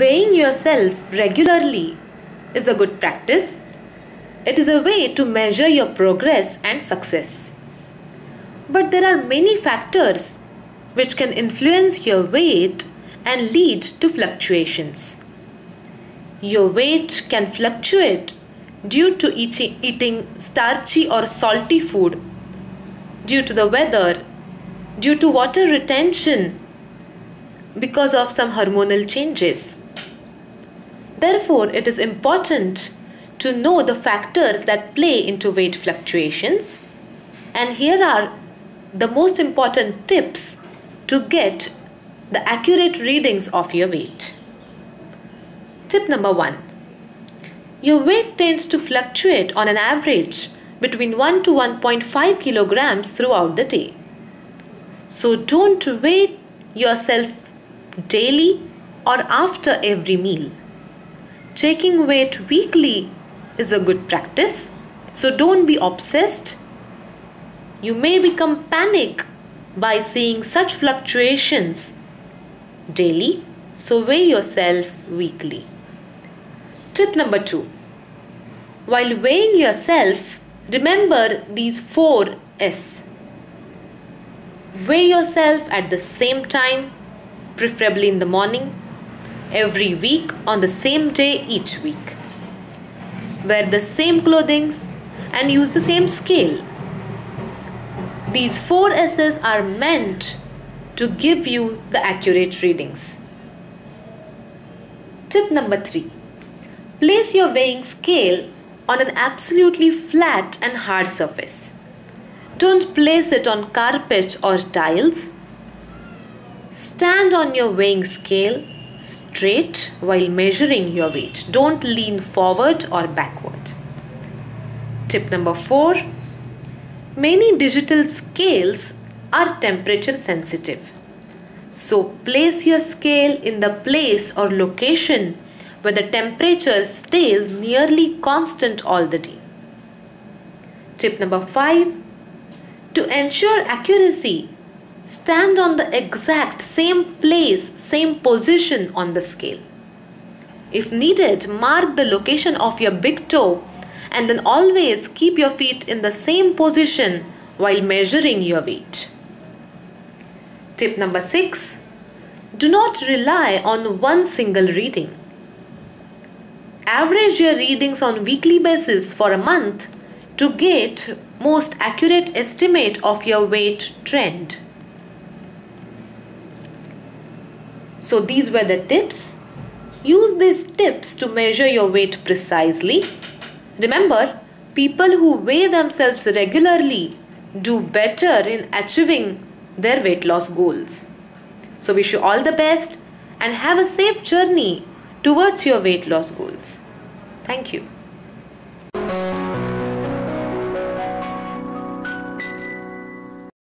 Weighing yourself regularly is a good practice. It is a way to measure your progress and success. But there are many factors which can influence your weight and lead to fluctuations. Your weight can fluctuate due to eating starchy or salty food, due to the weather, due to water retention, because of some hormonal changes. Therefore, it is important to know the factors that play into weight fluctuations, and here are the most important tips to get the accurate readings of your weight. Tip number 1. Your weight tends to fluctuate on an average between 1 to 1.5 kilograms throughout the day. So don't weigh yourself daily or after every meal. Checking weight weekly is a good practice, so don't be obsessed. You may become panic by seeing such fluctuations daily, so weigh yourself weekly. Tip number 2. While weighing yourself, remember these 4 S's. Weigh yourself at the same time, preferably in the morning, every week on the same day each week. Wear the same clothing and use the same scale. These 4 S's are meant to give you the accurate readings. Tip number 3. Place your weighing scale on an absolutely flat and hard surface. Don't place it on carpet or tiles. Stand on your weighing scale straight while measuring your weight. Don't lean forward or backward. Tip number 4. Many digital scales are temperature sensitive. So place your scale in the place or location where the temperature stays nearly constant all the day. Tip number 5. To ensure accuracy, stand on the exact same place, same position on the scale. If needed, mark the location of your big toe and then always keep your feet in the same position while measuring your weight. Tip number 6. Do not rely on one single reading. Average your readings on weekly basis for a month to get most accurate estimate of your weight trend. So these were the tips. Use these tips to measure your weight precisely. Remember, people who weigh themselves regularly do better in achieving their weight loss goals. So wish you all the best and have a safe journey towards your weight loss goals. Thank you.